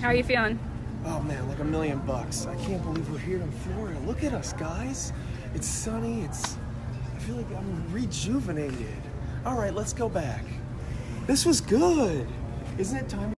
How are you feeling? Oh man, like $1,000,000. I can't believe we're here in Florida. Look at us, guys. It's sunny. I feel like I'm rejuvenated. All right, let's go back. This was good. Isn't it time?